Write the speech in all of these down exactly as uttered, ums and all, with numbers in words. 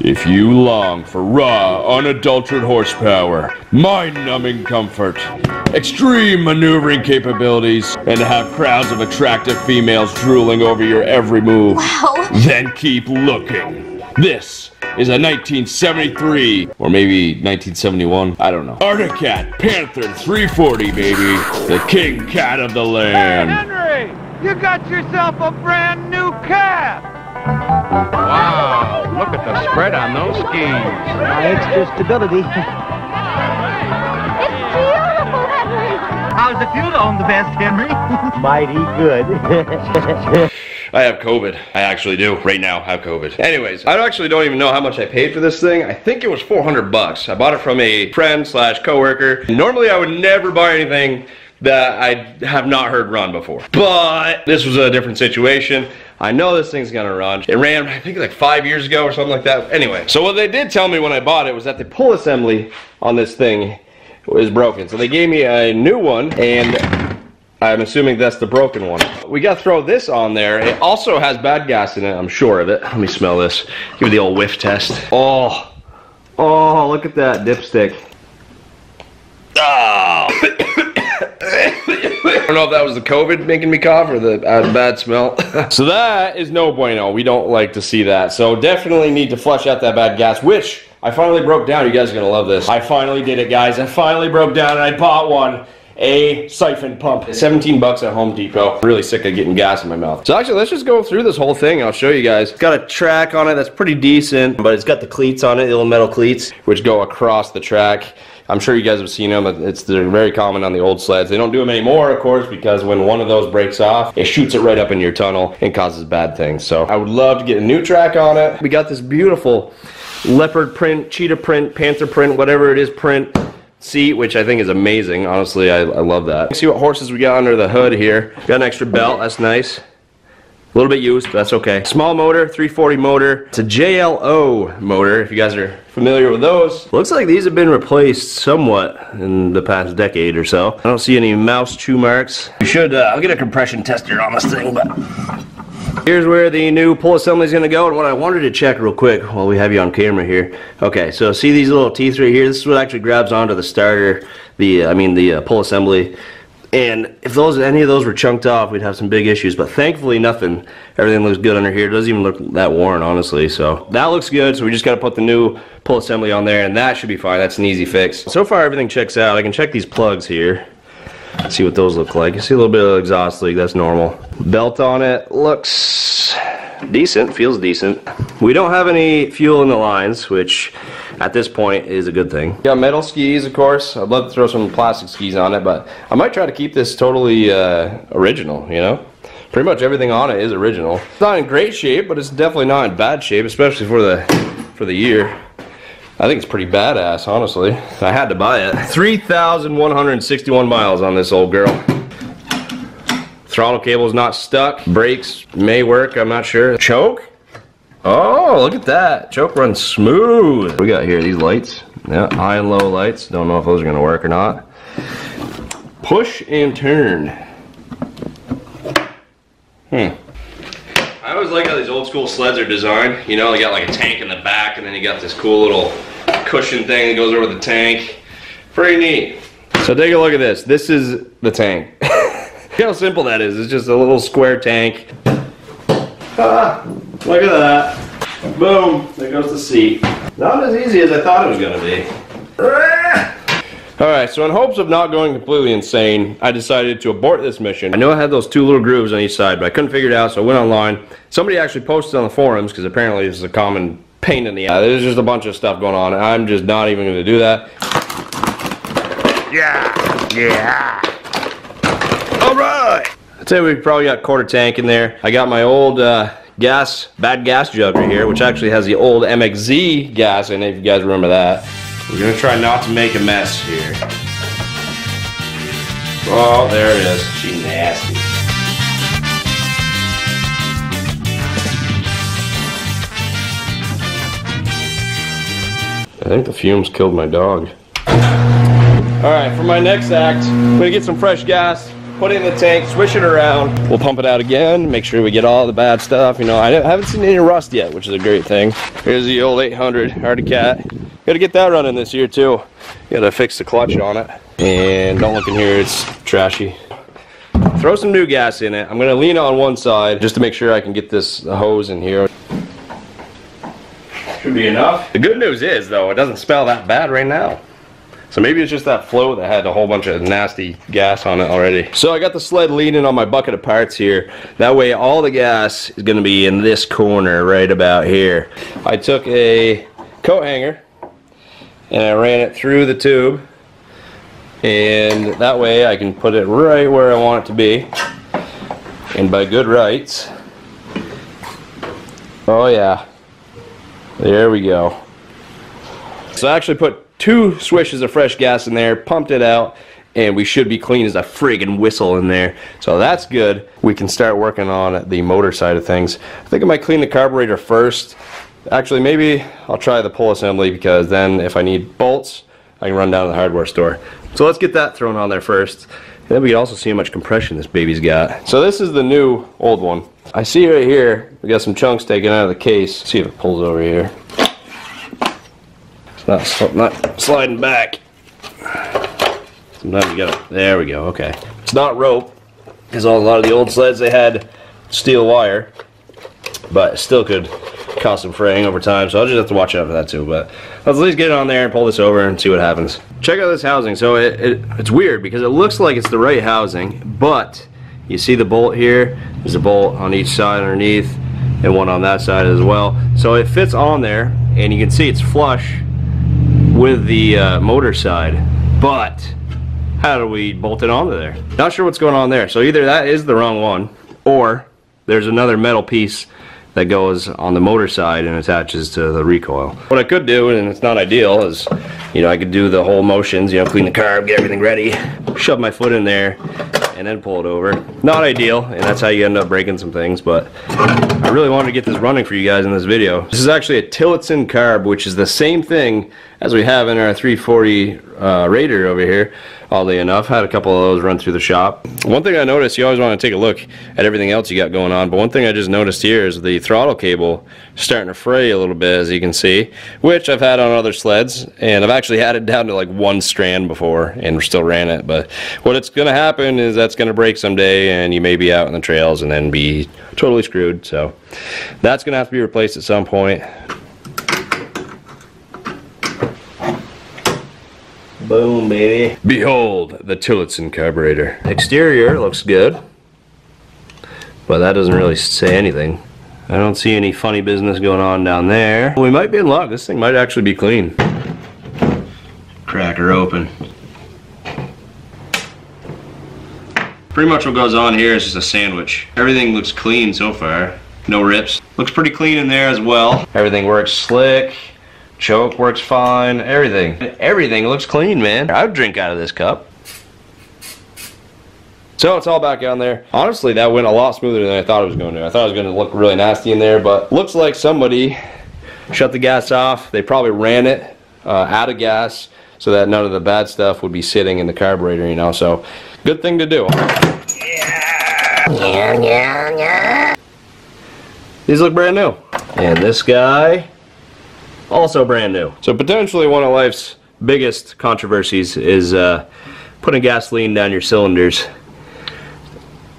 If you long for raw, unadulterated horsepower, mind-numbing comfort, extreme maneuvering capabilities, and have crowds of attractive females drooling over your every move, wow. Then keep looking. This is a nineteen seventy-three, or maybe nineteen seventy-one, I don't know. Arctic Cat Panther three forty, baby. The king cat of the land. Hey, Henry! You got yourself a brand new calf! Wow, look at the spread on those skis. My extra stability. It's beautiful, Henry. How's it feel to own the best, Henry? Mighty good. I have COVID. I actually do. Right now, I have COVID. Anyways, I actually don't even know how much I paid for this thing. I think it was four hundred bucks. I bought it from a friend slash coworker. Normally, I would never buy anything that I have not heard run before. But this was a different situation. I know this thing's gonna run. It ran, I think, like five years ago or something like that. Anyway, so what they did tell me when I bought it was that the pull assembly on this thing was broken. So they gave me a new one, and I'm assuming that's the broken one. We gotta throw this on there. It also has bad gas in it, I'm sure of it. Let me smell this. Give it the old whiff test. Oh, oh, look at that dipstick. Oh. I don't know if that was the COVID making me cough or the uh, bad smell. So that is no bueno. We don't like to see that. So definitely need to flush out that bad gas, which I finally broke down. You guys are going to love this. I finally did it, guys. I finally broke down and I bought one. A siphon pump. seventeen bucks at Home Depot. Really sick of getting gas in my mouth. So actually, let's just go through this whole thing. I'll show you guys. It's got a track on it that's pretty decent, but it's got the cleats on it, little metal cleats, which go across the track. I'm sure you guys have seen them. It's, they're very common on the old sleds. They don't do them anymore, of course, because when one of those breaks off, it shoots it right up in your tunnel and causes bad things. So I would love to get a new track on it. We got this beautiful leopard print, cheetah print, panther print, whatever it is print. Seat, which I think is amazing. Honestly, I, I love that. Let's see what horses we got under the hood here. Got an extra belt, that's nice. A little bit used, but that's okay. Small motor, three forty motor. It's a J L O motor, if you guys are familiar with those. Looks like these have been replaced somewhat in the past decade or so. I don't see any mouse chew marks. You should, uh, I'll get a compression tester on this thing, but... Here's where the new pull assembly is going to go, and what I wanted to check real quick while we have you on camera here. Okay, so see these little teeth right here? This is what actually grabs onto the starter, the, I mean the uh, pull assembly. And if those, any of those were chunked off, we'd have some big issues, but thankfully nothing. Everything looks good under here. It doesn't even look that worn, honestly, so. That looks good, so we just got to put the new pull assembly on there, and that should be fine. That's an easy fix. So far, everything checks out. I can check these plugs here. See what those look like. You see a little bit of exhaust leak, that's normal. Belt on it looks decent, feels decent. We don't have any fuel in the lines, which at this point is a good thing. Got metal skis, of course. I'd love to throw some plastic skis on it, but I might try to keep this totally uh, original, you know? Pretty much everything on it is original. It's not in great shape, but it's definitely not in bad shape, especially for the, for the year. I think it's pretty badass, honestly. I had to buy it. three thousand one hundred sixty-one miles on this old girl. Throttle cable's not stuck. Brakes may work, I'm not sure. Choke? Oh, look at that. Choke runs smooth. What we got here, these lights. Yeah, high and low lights. Don't know if those are gonna work or not. Push and turn. Hmm. I always like how these old school sleds are designed. You know, they got like a tank in the back, and then you got this cool little cushion thing that goes over the tank. Pretty neat. So take a look at this. This is the tank. Look how simple that is. It's just a little square tank. Ah, look at that. Boom. There goes the seat. Not as easy as I thought it was going to be. Ah! Alright, so in hopes of not going completely insane, I decided to abort this mission. I know I had those two little grooves on each side, but I couldn't figure it out, so I went online. Somebody actually posted on the forums, because apparently this is a common pain in the eye. There's just a bunch of stuff going on, and I'm just not even going to do that. Yeah! Yeah! Alright! I'd say we've probably got quarter tank in there. I got my old, uh... gas, bad gas jug right here, which actually has the old M X Z gas in it, if you guys remember that. We're gonna try not to make a mess here. Oh, there it is. She nasty. I think the fumes killed my dog. Alright, for my next act, I'm gonna get some fresh gas. put it in the tank, swish it around. We'll pump it out again, make sure we get all the bad stuff. You know, I haven't seen any rust yet, which is a great thing. Here's the old eight hundred Arctic Cat. Gotta get that running this year too. Gotta fix the clutch on it. And don't look in here, it's trashy. Throw some new gas in it. I'm gonna lean on one side just to make sure I can get this hose in here. Should be enough. The good news is though, it doesn't smell that bad right now. So maybe it's just that float that had a whole bunch of nasty gas on it already. So I got the sled leaning on my bucket of parts here. That way all the gas is gonna be in this corner right about here. I took a coat hanger and I ran it through the tube, and that way I can put it right where I want it to be, and by good rights, oh yeah, there we go. So I actually put two swishes of fresh gas in there, pumped it out, and we should be clean as a friggin' whistle in there. So that's good. We can start working on the motor side of things. I think I might clean the carburetor first. Actually, maybe I'll try the pull assembly, because then if I need bolts, I can run down to the hardware store. So let's get that thrown on there first. And then we can also see how much compression this baby's got. So this is the new old one. I see right here, we got some chunks taken out of the case. Let's see if it pulls over here. It's not, sl not sliding back. Sometimes you gotta, there we go, okay. It's not rope, because on a lot of the old sleds they had steel wire, but it still could cause some fraying over time, so I'll just have to watch out for that too. But let's at least get it on there and pull this over and see what happens. Check out this housing. So it, it, it's weird because it looks like it's the right housing, but you see the bolt here, there's a bolt on each side underneath and one on that side as well, so it fits on there, and you can see it's flush with the uh, motor side. But how do we bolt it onto there? Not sure what's going on there. So either that is the wrong one, or there's another metal piece that goes on the motor side and attaches to the recoil. What I could do, and it's not ideal, is, you know, I could do the whole motions, you know, clean the carb, get everything ready, shove my foot in there, and then pull it over. Not ideal, and that's how you end up breaking some things, but I really wanted to get this running for you guys in this video. This is actually a Tillotson carb, which is the same thing as we have in our three forty uh, Raider over here, oddly enough. Had a couple of those run through the shop. One thing I noticed, you always want to take a look at everything else you got going on, but one thing I just noticed here is the throttle cable starting to fray a little bit, as you can see, which I've had on other sleds, and I've actually had it down to like one strand before and still ran it. But what it's going to happen is that's going to break someday, and you may be out in the trails and then be totally screwed. So that's going to have to be replaced at some point. Boom, baby. Behold the Tillotson carburetor. Exterior looks good, but that doesn't really say anything. I don't see any funny business going on down there. We might be in luck. This thing might actually be clean. Crack her open. Pretty much what goes on here is just a sandwich. Everything looks clean so far. No rips. Looks pretty clean in there as well. Everything works slick. Choke works fine, everything. Everything looks clean, man. I would drink out of this cup. So it's all back down there. Honestly, that went a lot smoother than I thought it was going to. I thought it was going to look really nasty in there, but looks like somebody shut the gas off. They probably ran it uh, out of gas so that none of the bad stuff would be sitting in the carburetor, you know, so good thing to do. Yeah. Yeah, yeah, yeah. These look brand new. And this guy, also brand new. So potentially one of life's biggest controversies is uh, putting gasoline down your cylinders.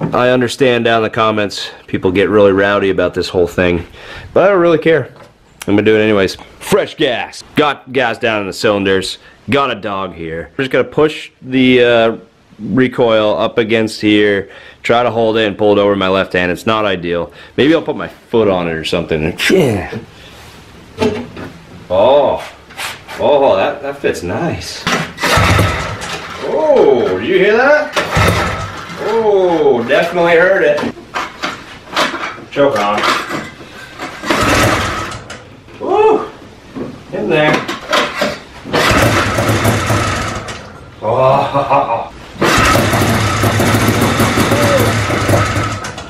I understand down in the comments people get really rowdy about this whole thing, but I don't really care. I'm gonna do it anyways. Fresh gas. Got gas down in the cylinders. Got a dog here. We're just gonna push the uh, recoil up against here, try to hold it and pull it over my left hand. It's not ideal. Maybe I'll put my foot on it or something. Yeah. Oh, oh, that, that fits nice. Oh, did you hear that? Oh, definitely heard it. Choke on. Woo, in there. Oh,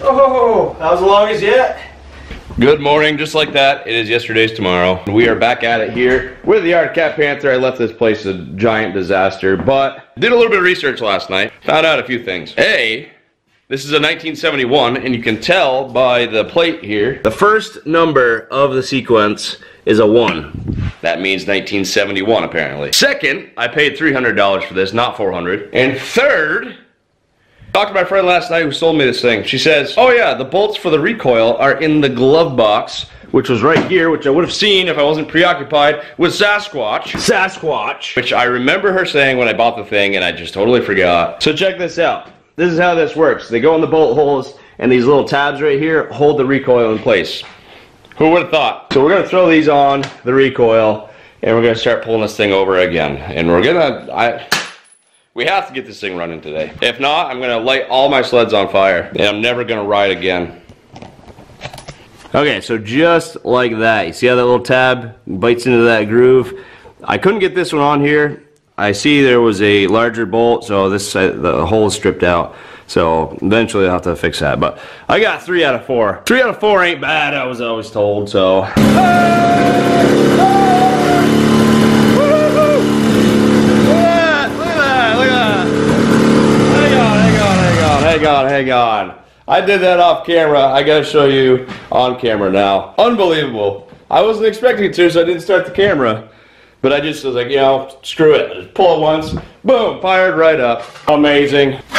oh, that was the longest yet. Good morning, just like that, it is yesterday's tomorrow. We are back at it here with the Arctic Cat Panther. I left this place a giant disaster, but did a little bit of research last night. Found out a few things. A, this is a nineteen seventy-one, and you can tell by the plate here, the first number of the sequence is a one. That means nineteen seventy-one, apparently. Second, I paid three hundred dollars for this, not four hundred dollars. And third, talked to my friend last night who sold me this thing. She says, oh yeah, the bolts for the recoil are in the glove box, which was right here, which I would have seen if I wasn't preoccupied with Sasquatch. Sasquatch. Which I remember her saying when I bought the thing, and I just totally forgot. So check this out. This is how this works. They go in the bolt holes, and these little tabs right here hold the recoil in place. Who would have thought? So we're going to throw these on the recoil, and we're going to start pulling this thing over again. And we're going to... I. We have to get this thing running today. If not, I'm gonna light all my sleds on fire, and I'm never gonna ride again. Okay, so just like that, you see how that little tab bites into that groove? I couldn't get this one on here. I see there was a larger bolt, so this uh, the hole is stripped out. So eventually I'll have to fix that. But I got three out of four. Three out of four ain't bad, I was always told. So. Hey! Hey! Hang on, hang on. I did that off camera. I gotta show you on camera now. Unbelievable. I wasn't expecting to, so I didn't start the camera. But I just was like, you know, screw it. Just pull it once. Boom, fired right up. Amazing. Nothing.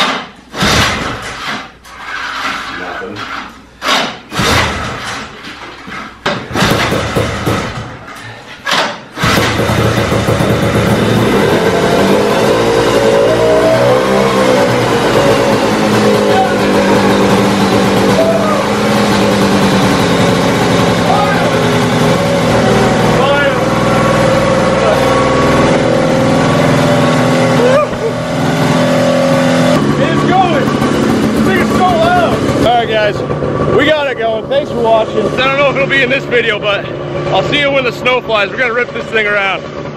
Thanks for watching. I don't know if it'll be in this video, but I'll see you when the snow flies. We're gonna rip this thing around.